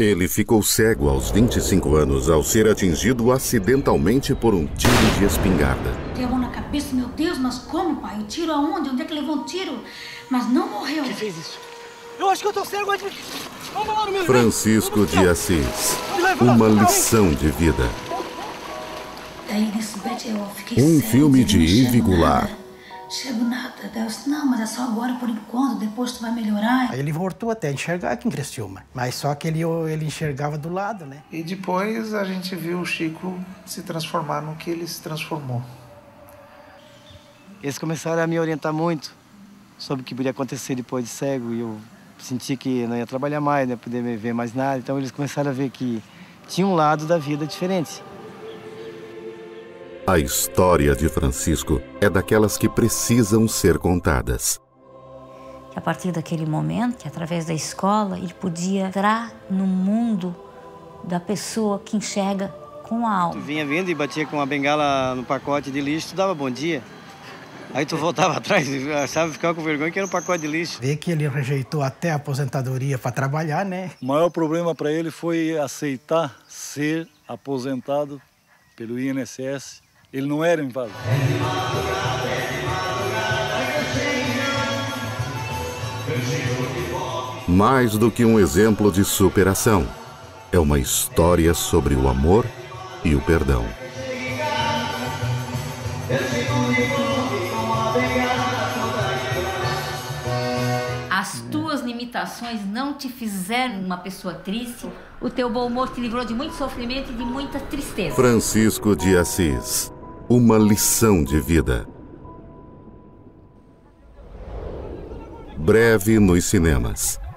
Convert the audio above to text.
Ele ficou cego aos 25 anos ao ser atingido acidentalmente por um tiro de espingarda. Levou na cabeça, meu Deus, mas como, pai? O tiro aonde? Onde é que levou o tiro? Mas não morreu. Quem fez isso? Eu acho que eu tô cego. Vamos lá no meu... Francisco de Assis, uma lição de vida. Um filme de Yves Goulart. Chego nada, Deus, não, mas é só agora por enquanto, depois tu vai melhorar. Aí ele voltou até a enxergar aqui em Criciúma, mas só que ele enxergava do lado, né? E depois a gente viu o Chico se transformar no que ele se transformou. Eles começaram a me orientar muito sobre o que podia acontecer depois de cego, e eu senti que não ia trabalhar mais, não ia poder ver mais nada, então eles começaram a ver que tinha um lado da vida diferente. A história de Francisco é daquelas que precisam ser contadas. A partir daquele momento, que através da escola, ele podia entrar no mundo da pessoa que enxerga com a alma. Tu vinha vindo e batia com a bengala no pacote de lixo, tu dava bom dia. Aí tu voltava atrás e achava, ficava com vergonha que era um pacote de lixo. Vê que ele rejeitou até a aposentadoria para trabalhar, né? O maior problema para ele foi aceitar ser aposentado pelo INSS. Ele não era inválido. Mais do que um exemplo de superação, é uma história sobre o amor e o perdão. As tuas limitações não te fizeram uma pessoa triste. O teu bom humor te livrou de muito sofrimento e de muita tristeza. Francisco de Assis. Uma lição de vida. Breve nos cinemas.